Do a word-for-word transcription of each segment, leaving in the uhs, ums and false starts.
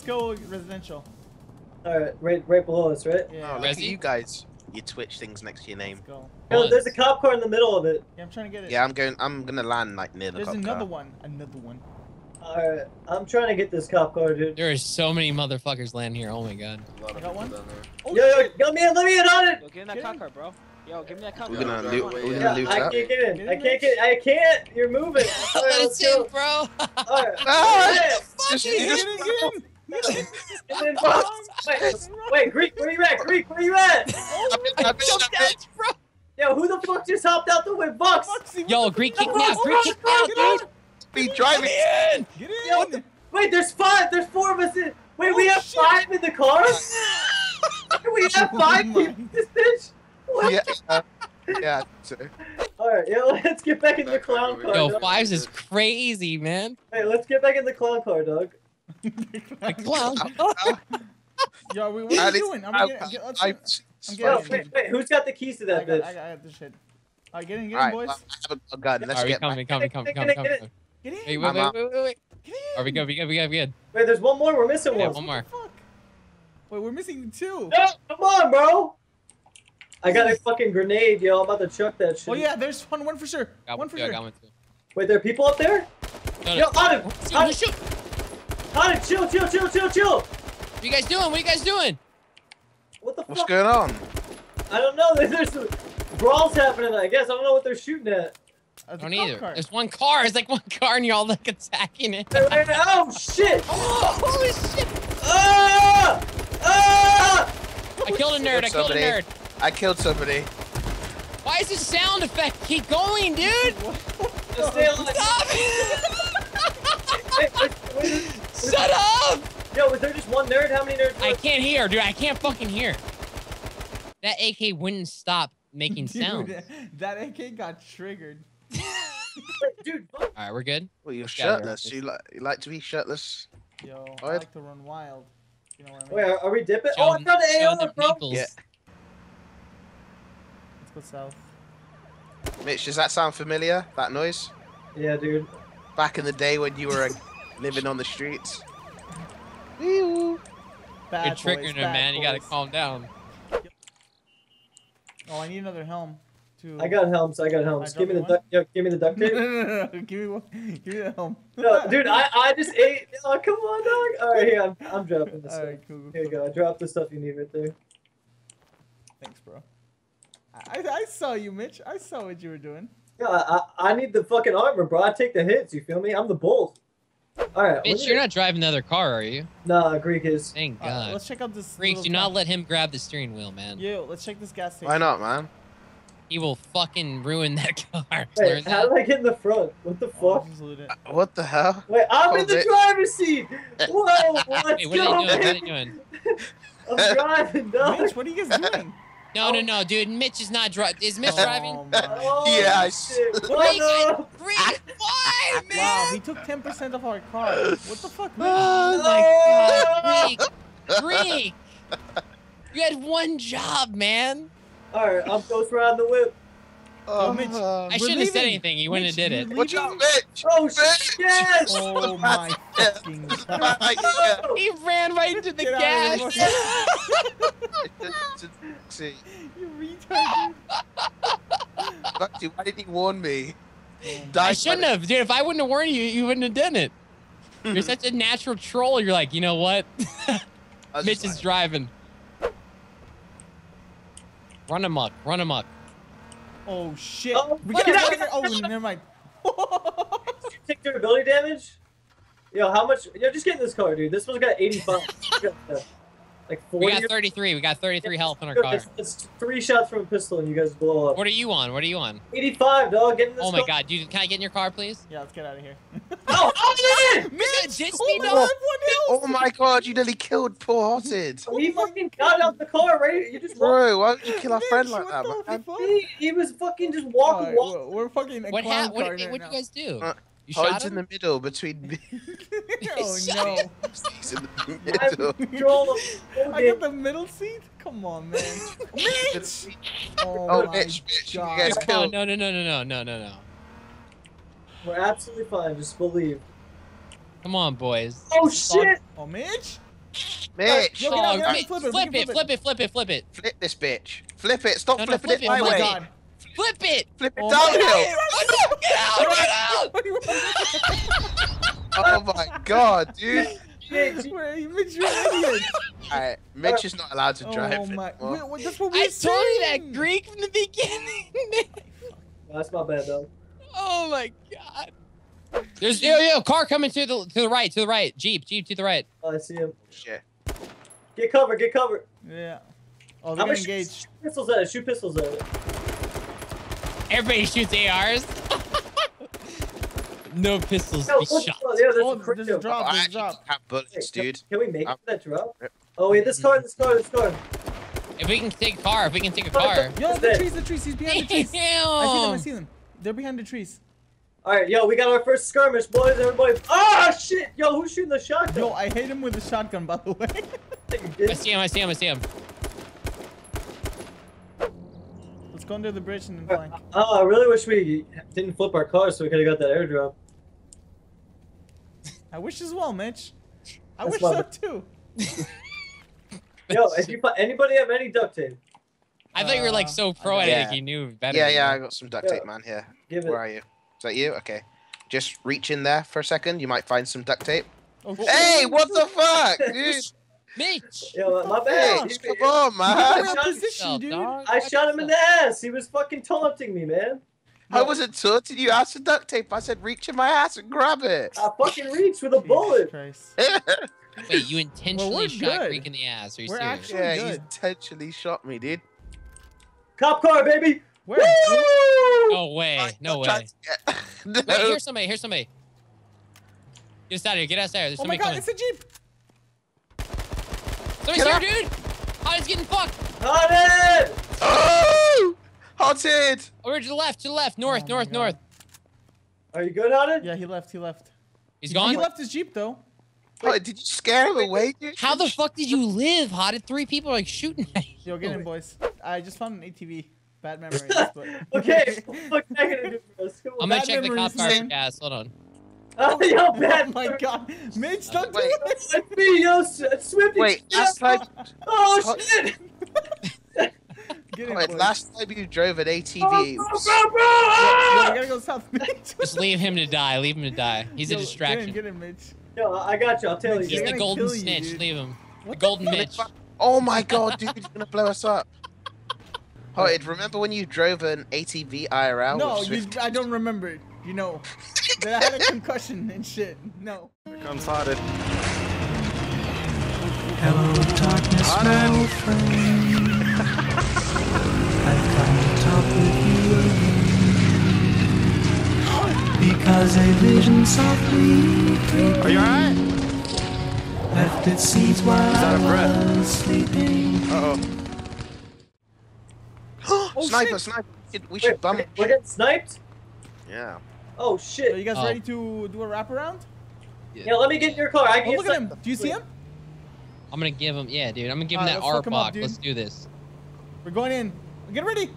let's go residential. Alright, right, right below us, right? Yeah. Oh, Resi, you guys, you Twitch things next to your name. Let's go. Oh, there's a cop car in the middle of it. Yeah, I'm trying to get it. Yeah, I'm going. I'm gonna land like near the there's cop car. There's another one. Another one. Alright, I'm trying to get this cop car, dude. There are so many motherfuckers landing here. Oh my god. I got one. Oh, yo, yo, yo, me in, let me in on it. Yo, get in that get cop in. car, bro. Yo, give me that cop car. We're gonna loot. We're gonna yeah, loot I up. can't get in. Get in I can't get. I can't. You're moving. All right, let's go, bro. All right. Oh, what the fuck? Get in. Then, oh, wait, wait, Greek, where you at? Greek, where you at? Oh, I'm out, bro. Yo, who the fuck just hopped out the way? Bucks. Yo, Greek, kick me out. Greek, kick me out, dude. Be driving. Get in. Get in. Yo, the, wait, there's five. There's four of us in. Wait, oh, we have shit. five in the car? We have five people in this bitch? What? Yeah. Uh, yeah. Alright, yo, let's get back in the clown car. Yo, fives is crazy, man. Hey, let's get back in the clown car, dog. Clown. Yo, what are you doing? I'm, I'm, getting, I'm, I'm, I'm getting. Wait, wait, who's got the keys to that I bitch? Got, I got this shit. All right, get in, get in, right, boys. Well, I have a gun. Let's get coming, coming, coming, coming, coming. Get in. Hey, wait, wait, wait, wait, wait. Get in. Are we good? We good? We good? We good? Wait, there's one more. We're missing yeah, one. One more. Fuck? Wait, we're missing two. No, come on, bro. I got a fucking grenade, yo. I'm about to chuck that shit. Oh yeah, there's one, one for sure. Got one for sure. I got one too. Wait, there are people up there? Yo, Adam, Adam, shoot. Hotted, chill, chill, chill, chill, chill! What are you guys doing? What are you guys doing? What the fuck? What's going on? I don't know. There's brawls happening, I guess. I don't know what they're shooting at. I don't either. Car. There's one car. It's like one car and you're all like attacking it. Oh, shit! Oh, holy shit! Ah! Ah! I killed a nerd. I killed a nerd. I killed somebody. Why is this sound effect keep going, dude? Stop it! Shut up! Yo, was there just one nerd? How many nerds were? I can't hear, dude. I can't fucking hear. That A K wouldn't stop making dude, sounds. That A K got triggered. Dude. All right, we're good. Well, you're shirtless. You like you like to be shirtless? Yo, I like to run wild. You know what I mean? Wait, are we dipping? Show, oh, I got an A O, bro. Yeah. Let's go south. Mitch, does that sound familiar? That noise? Yeah, dude. Back in the day when you were a living on the streets. You're triggering him, man. Boys. You gotta calm down. Oh, I need another helm. Too. I got helms. I got helms. I give me the duct. Yo, give me the duct tape. No, no, no, no. Give me one. Give me the helm. No, dude, I I just ate. Oh, come on, dog. All right, here, I'm, I'm dropping this. All right, cool, cool, here you go. I dropped the stuff you need right there. Thanks, bro. I I saw you, Mitch. I saw what you were doing. Yeah, I I need the fucking armor, bro. I take the hits. You feel me? I'm the bull. All right, Mitch, you're not driving the other car, are you? Nah, Greek is. Thank God. Right, let's check out this. Greek, do not car. let him grab the steering wheel, man. Yo, let's check this gas station. Why not, man? He will fucking ruin that car. Wait, how did I get in the front? What the fuck? Uh, what the hell? Wait, I'm Hold in the it. driver's seat. Whoa, let's Wait, what go, are you doing? Man. What are you doing? I'm driving, dog. Mitch, what are you guys doing? No, oh. no, no, dude. Mitch is not driving. Is Mitch oh, driving? Oh, yeah. Shit. What the? Why, man? Wow, he took ten percent of our car. What the fuck, man? Oh, my God. Greek. Greek. You had one job, man. All right, I'm ghost riding the whip. Oh, Mitch. Uh, I shouldn't leaving. have said anything. You wouldn't Mitch, have did it. What's up, Mitch? Oh, shit. Yes. Oh, my fucking God. Oh. He ran right into the Get gas. You retarded. Why did he warn me? I shouldn't have, dude. If I wouldn't have warned you, you wouldn't have done it. You're such a natural troll. You're like, you know what? Mitch is driving. Run amok. Run amok. Oh shit! Oh, we got out there. Oh, never mind. Did you take durability damage? Yo, how much? Yo, just get in this car, dude. This one's got eighty-five. Like forty. We got thirty-three. We got thirty-three health in our car. It's, it's three shots from a pistol, and you guys blow up. What are you on? What are you on? eighty-five, dog. Get in this car. Oh my god, dude! Can I get in your car, please? Yeah, let's get out of here. Oh, oh man! Mitch, oh my god, you nearly killed poor Hotted. We fucking got out the car, right? You just bro, why did you kill our friend like that, man? He, he was fucking just walking. Right, we're fucking. What happened? What did you guys do? Uh, you shot him in the middle between me. Oh no! He's in the middle. I got the middle seat. Come on, man. Mitch! Oh, oh my Mitch, Mitch, god. You guys killed. No, no, no, no, no, no, no, no. We're absolutely fine. Just believe. Come on, boys. Oh shit! Oh, Mitch! Mitch! Yo, get out, get out, flip, it, flip, it, flip, flip it, it, flip it, flip it. Flip this bitch. Flip it, stop no, no, flipping flip it, it my oh way. God. Flip it! Flip it oh downhill! Get out! Oh my god, dude! Mitch, you're an idiot! Alright, Mitch is not allowed to drive oh my. Well. Wait, that's what we I saying. told you that Greek from the beginning! No, that's not bad, though. Oh my god. There's yo yo car coming to the to the right, to the right. Jeep, Jeep to the right. Oh, I see him. Shit. Get covered, get covered. Yeah. Oh, they're engaged. Shoot, shoot pistols at it, shoot pistols at it. Everybody shoots A Rs. No pistols. No, shots. Oh, yeah, there's, oh, a there's a drop, oh, there's a drop. I have bullets, dude. Can, can we make it for that drop? Oh wait, this mm-hmm. car, this car, this car. If we can take a car, if we can take a car. Yo, the trees, the trees, he's behind the trees. Damn. I see them, I see them. They're behind the trees. Alright, yo, we got our first skirmish, boys, everybody. Ah, oh, shit! Yo, who's shooting the shotgun? Yo, I hit him with the shotgun, by the way. I see him, I see him, I see him. Let's go under the bridge and then fly. Oh, I really wish we didn't flip our car so we could have got that airdrop. I wish as well, Mitch. I That's wish so, it. too. Yo, if you, anybody have any duct tape? I uh, thought you were, like, so pro at yeah. it, like you knew better. Yeah, yeah, I got some duct tape, yo, man, here. Give Where it. are you? Is that you? Okay. Just reach in there for a second. You might find some duct tape. Oh, hey, what the fuck, dude? Mitch! Yo, my bad. Mitch, come on, man. I shot, position, dude. I shot him in the ass. He was fucking taunting me, man. I wasn't taunting you. I said duct tape. I said reach in my ass and grab it. I fucking reached with a bullet. Wait, you intentionally well, shot Greek in the ass? Are you we're serious? Yeah, good. You intentionally shot me, dude. Cop car, baby. Where? Woo! No way, no way. No. Wait, here's somebody, here's somebody. Get us out of here, get us out of here. There's oh somebody my god, coming. It's a Jeep! Somebody's get here, up. dude! Hotted's getting fucked! Hotted! Oh! Hotted! Over to the left, to the left, north, oh north, north. Are you good, Hotted? Yeah, he left, he left. He's gone? He left his Jeep, though. Hotted, did you scare him away, dude? How the fuck did you live, Hotted? Three people are like shooting at you. Yo, get in, boys. I just found an A T V. Bad memories, but... Okay, what's that gonna do for us? I'm gonna check the cop car for gas, hold on. Oh, yo, bad. Oh my god. Mitch, uh, don't wait. do this! That's me, yo, Swifty! Wait, last time... Oh, shit! Get in, right, last time you drove an A T V... Oh, bro, bro, bro! Ah! Yo, we gotta go south, Mitch. Just leave him to die, leave him to die. He's yo, a distraction. Get in, get in, Mitch. Yo, I got you, I'll tell Mitch, you. He's the golden snitch, you, leave him. What the golden Mitch. Oh my god, dude, he's gonna blow us up. Hotted, remember when you drove an A T V I R L? No, you, I don't remember. You know, that I had a concussion and shit. No. Here comes Hotted. Hello, darkness, Hotted. My friend. I've come to talk with you again. Because a vision softly creeping. Are you alright? Left its seeds while I was sleeping. Uh-oh. Oh, sniper, shit. sniper. We should wait, bump. Wait, we're getting sniped? Yeah. Oh, shit. Are you guys oh. ready to do a wraparound? Yeah. yeah, let me get in your car. I can oh, look at him. Do you see him? I'm going to give him. Yeah, dude. I'm going to give him that R box. Let's do this. We're going in. Get ready.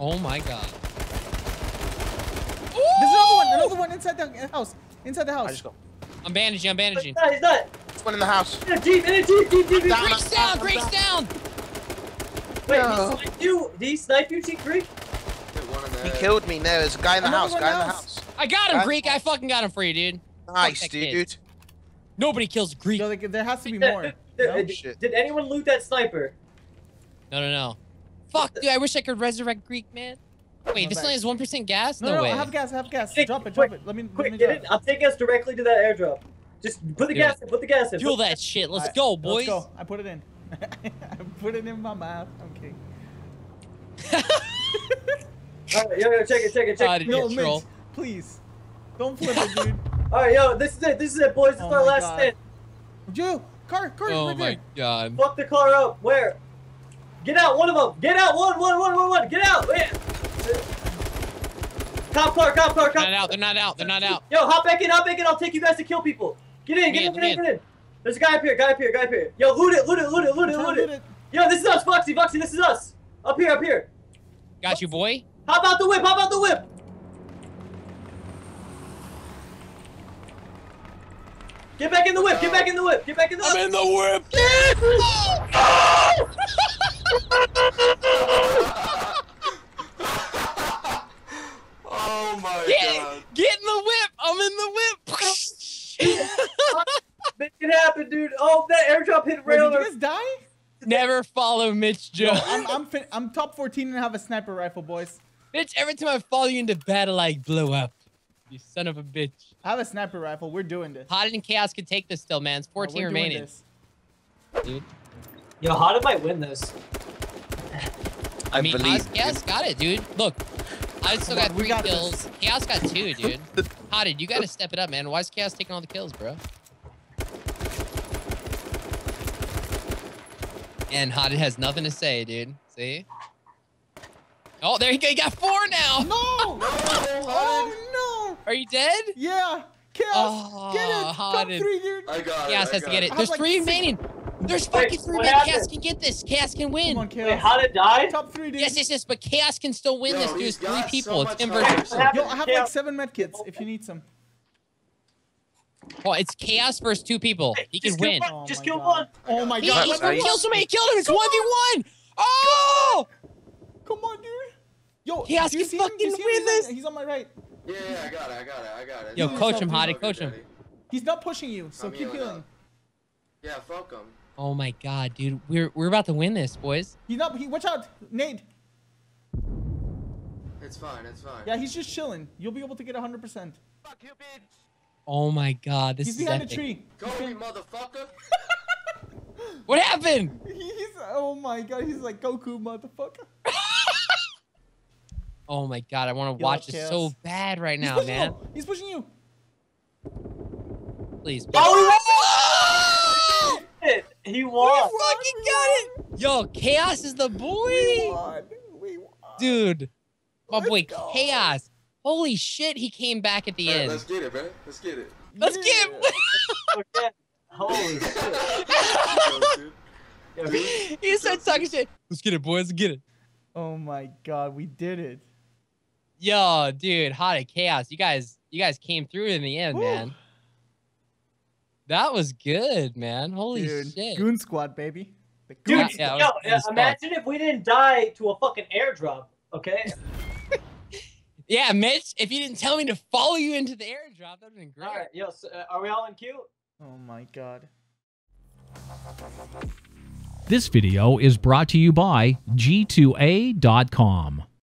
Oh, my God. Ooh! There's another one. Another one inside the house. Inside the house. I just go. I'm bandaging. I'm bandaging. He's not. He's not. There's one in the house. In a Jeep. In a Jeep. Jeep, Jeep. Breaks down. Breaks down. Wait, no. he sniped you? Did he snipe you, Chief Greek? He killed me. No, there's a guy in the Another house. Guy else. in the house. I got him, Greek. I fucking got him for you, dude. Nice, dude. Kid. Nobody kills Greek. No, there has to be more. No? Did, did anyone loot that sniper? No, no, no. Fuck, dude. I wish I could resurrect Greek, man. Wait, no, this only has one percent gas? No, no, no way. I have gas. I have gas. Hey, drop it. Drop quick, it. Let me. Quick, let me get it. I'll take us directly to that airdrop. Just put the dude. gas in. Put the gas in. Fuel that gas. shit. Let's right, go, boys. Let's go. I put it in. I put it in my mouth. Okay. Alright, yo, yo, check it, check it, check it. No, Mitch, please. Don't flip it, dude. Alright, yo, this is it, this is it, boys. This oh is our last stand. Yo, car, car, oh right my there. God. Fuck the car up. Where? Get out, one of them. Get out, one, one, one, one, one. Get out. Wait. Cop car, cop car, cop car. They're not out, they're not out, they're not out. Yo, hop back in, hop back in. I'll take you guys to kill people. Get in, get in, get in, get in. Get in. There's a guy up here, guy up here, guy up here. Yo, loot it, loot it, loot it, loot it, loot it. Yo, this is us, Vuxxy, Vuxxy, this is us. Up here, up here. Got you, boy. Hop out the whip, hop out the whip. Get back in the whip! Get back in the whip! Get back in the whip! I'm in the whip! Oh my get, god! Get in the whip! I'm in the whip! Make it happen, dude! Oh, that airdrop hit rail! Did you guys die? Never follow Mitch Jones. I'm I'm, fin I'm top fourteen and I have a sniper rifle, boys. Bitch, every time I follow you into battle, I blow up. You son of a bitch. I have a sniper rifle. We're doing this. Hotted and Chaos can take this still, man. It's fourteen oh, remaining. This. Dude. Yo, Hotted might win this. I, I mean, believe Chaos, Chaos got it, dude. Look, I still got three got kills. This. Chaos got two, dude. Hotted, you got to step it up, man. Why is Chaos taking all the kills, bro? And Hotted has nothing to say, dude. See? Oh, there he go. He got four now. No. Oh, no. Are you dead? Yeah. Chaos. Oh, get it. Hotted. I got it. Chaos has to get it. There's like three remaining. There's fucking three remaining. Chaos can get this. Chaos can win. Come on, Chaos. Wait, Hotted died? Top three, dude. Yes, yes, yes. But Chaos can still win. Yo, this, dude. It's three people. So it's inverse. Yo, I have like seven medkits if you need some. Oh, it's Chaos versus two people. He can win. Just kill one. Oh, my God. He killed somebody. He killed him. It's one v one. Oh! Come on, dude. Yo, Chaos can fucking win this. He's on my right. Yeah, yeah, I got it. I got it. I got it. Yo, coach him, Hotted. Coach him. He's not pushing you, so keep healing. Yeah, fuck him. Oh, my God, dude. We're we're about to win this, boys. He's not. He, watch out. Nade. It's fine. It's fine. Yeah, he's just chilling. You'll be able to get one hundred percent. Fuck you, bitch. Oh my God, this is epic. He's behind a tree. Go me, motherfucker. What happened? He's, oh my God, he's like Goku, motherfucker. Oh my God, I want to watch this so bad right now, man. He's pushing you. Please. Oh! He won. We fucking got it. Yo, Chaos is the boy. We won. We won. Dude, my boy Chaos. Holy shit, he came back at the end. Let's get it, man. Let's get it. Let's get it. Holy shit. He started talking shit. Let's get it, boys. Let's get it. Oh my God, we did it. Yo, dude, Hotted Chaos. You guys, you guys came through in the end, man. That was good, man. Holy shit. Goon Squad, baby. Dude, imagine if we didn't die to a fucking airdrop, okay? Yeah, Mitch, if you didn't tell me to follow you into the airdrop, that would have been great. All right, yo, so, uh, are we all in queue? Oh, my God. This video is brought to you by G two A dot com.